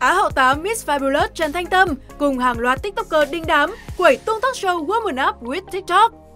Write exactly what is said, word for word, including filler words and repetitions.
Á hậu tám Miss Fabulous Trần Thanh Tâm cùng hàng loạt tiktoker đinh đám quẩy tung tác show Warm up with TikTok.